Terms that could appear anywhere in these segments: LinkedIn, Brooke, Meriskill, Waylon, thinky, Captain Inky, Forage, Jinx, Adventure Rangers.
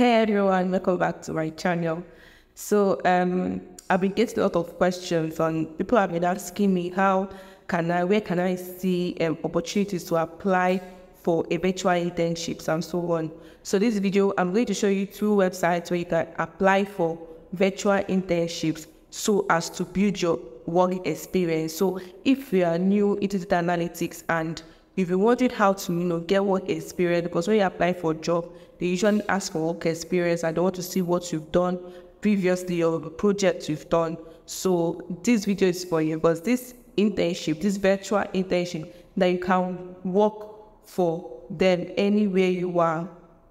Hey everyone, welcome back to my channel. So I've been getting a lot of questions, and people have been asking me where can I see opportunities to apply for eventual internships and so on. So this video, I'm going to show you two websites where you can apply for virtual internships so as to build your work experience. So if you are new into data analytics and if you wanted how to get work experience, because when you apply for a job, they usually ask for work experience and they want to see what you've done previously or the projects you've done. So this video is for you, because this internship, this virtual internship that you can work for them anywhere you are,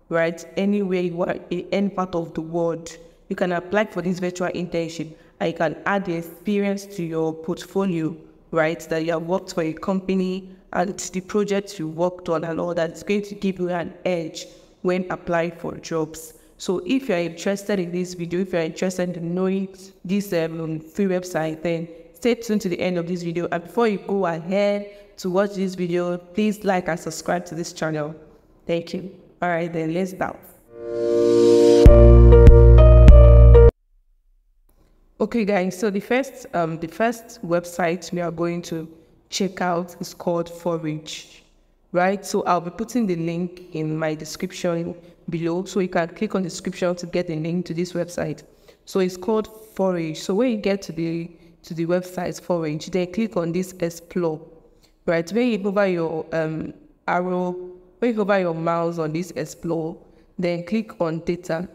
right? Anywhere you are, in any part of the world, you can apply for this virtual internship and you can add the experience to your portfolio, right? That you have worked for a company and the projects you worked on and all that. It's going to give you an edge when applying for jobs. So if you're interested in this video, if you're interested in knowing this free website, then stay tuned to the end of this video. And before you go ahead to watch this video, please like and subscribe to this channel. Thank you. All right, then let's dive. Okay guys, so the first website we are going to check out is called Forage, right? So I'll be putting the link in my description below, so you can click on the description to get the link to this website. So it's called Forage. So when you get to the website Forage, then click on this Explore, right? When you go by your arrow, when you go by your mouse on this Explore, then click on Data.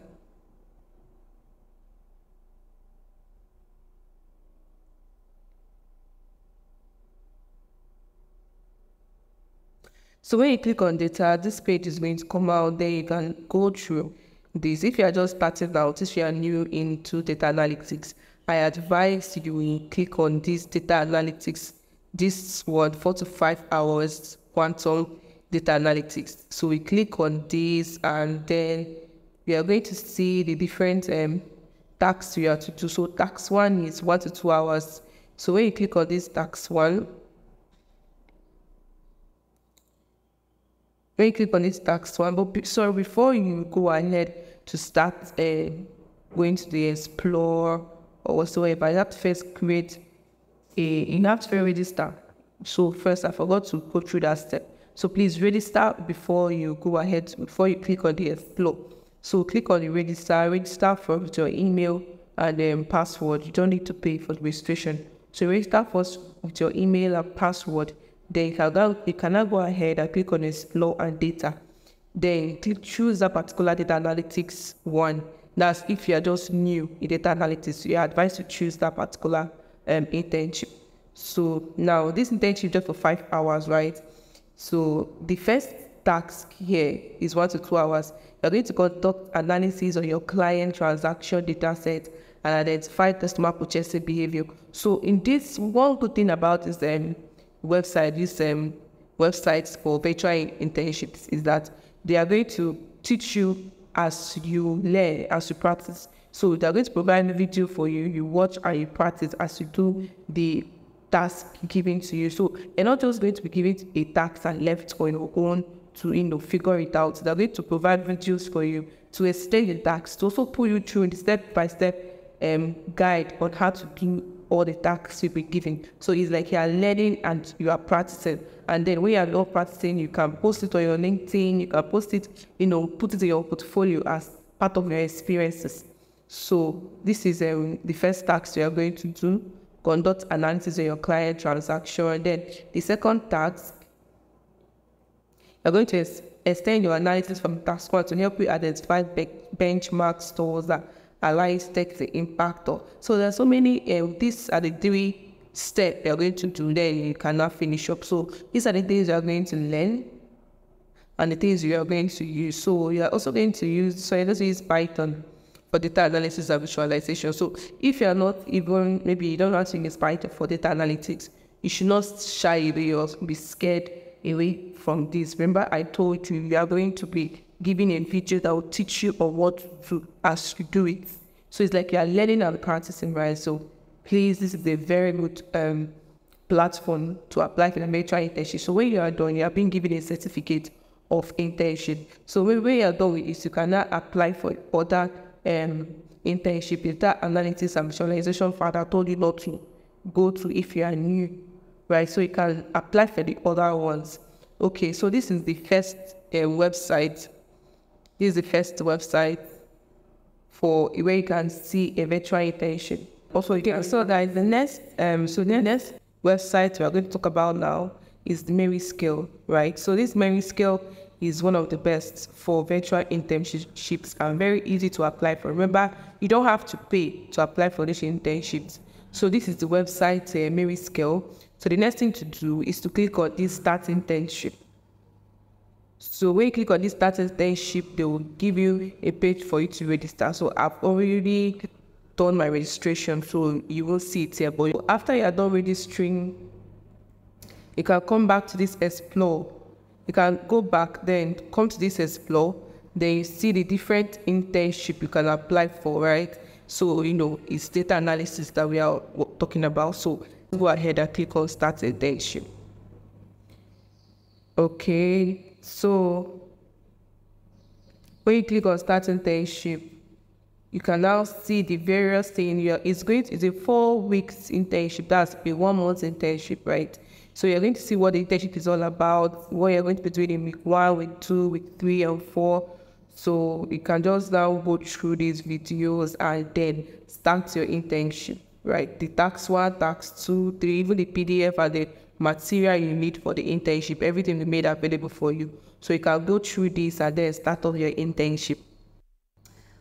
So when you click on data, this page is going to come out. Then you can go through this. If you are just starting out, if you are new into data analytics, I advise you click on this data analytics, this one, 4 to 5 hours quantum data analytics. So we click on this and then we are going to see the different tasks we are to do. So task one is 1 to 2 hours. So when you click on this task one, when you click on this task one, but sorry, before you go ahead to start going to the explore or whatsoever, you have to first create register. So first, I forgot to go through that step. So please register before you go ahead, before you click on the explore. So click on the register, register from your email and password. You don't need to pay for the registration. So register first with your email and password. Then you can now go ahead and click on Explore and Data. Then click choose a particular data analytics one. That's if you are just new in data analytics, you are advised to choose that particular internship. So now this internship is just for 5 hours, right? So the first task here is 1 to 2 hours. You're going to conduct analysis on your client transaction data set and identify customer purchasing behavior. So in this, one good thing about this website, these websites for virtual internships, is that they are going to teach you as you learn, as you practice. So they're going to provide a video for you, you watch and you practice as you do the task given to you. So you're not just going to be given a task and left on your own to figure it out. They're going to provide videos for you to explain the task, to also pull you through the step-by-step guide on how to do all the tasks you'll be given. So it's like you are learning and you are practicing. And then when you are not practicing, you can post it on your LinkedIn, you can post it, put it in your portfolio as part of your experiences. So this is the first task you are going to do, conduct analysis on your client transaction. And then the second task, you're going to extend your analysis from task one to help you identify benchmark stores that allies take the impact of. So there are so many, these are the 3 steps you're going to do, then you cannot finish up. So these are the things you're going to learn and the things you are going to use. So you're also going to use, so you just use Python for data analysis and visualization. So if you're not even, maybe you don't want to use Python for data analytics, you should not shy away or be scared away from this. Remember I told you, you are going to be giving a video that will teach you on what to do as you do it. So it's like you are learning and practicing, right? So please, this is a very good platform to apply for the virtual internship. So when you are done, you are being given a certificate of internship. So where you are going is you cannot apply for other internship. Is that analysis and visualization father told you not to go to if you are new, right? So you can apply for the other ones. Okay, so this is the first website. This is the first website for where you can see a virtual internship. Also, okay, so guys, the next website we are going to talk about now is the Meriskill, right? So this Meriskill is one of the best for virtual internships and very easy to apply for. Remember, you don't have to pay to apply for these internships. So this is the website Meriskill. So the next thing to do is to click on this Start Internship. So when you click on this Start Internship, they will give you a page for you to register. So I've already done my registration, so you will see it here. But after you are done registering, you can come back to this Explore. You can go back, then come to this Explore. Then you see the different internship you can apply for, right? So, you know, it's data analysis that we are talking about. So go ahead and click on Start Internship. Okay, so when you click on Start Internship, you can now see the various things. It's a 4 weeks internship. That's a 1 month internship, right? So you're going to see what the internship is all about, what you're going to be doing in week 1, week 2, week 3 and 4. So you can just now go through these videos and then start your internship, right? The task 1, task 2, 3, even the PDF and the material you need for the internship, everything we made available for you. So you can go through this and then start off your internship.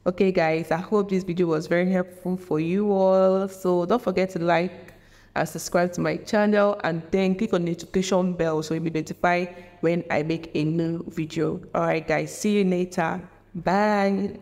Okay, guys, I hope this video was very helpful for you all. So don't forget to like and subscribe to my channel, and then click on the notification bell so you'll be notified when I make a new video. All right, guys, see you later. Bye.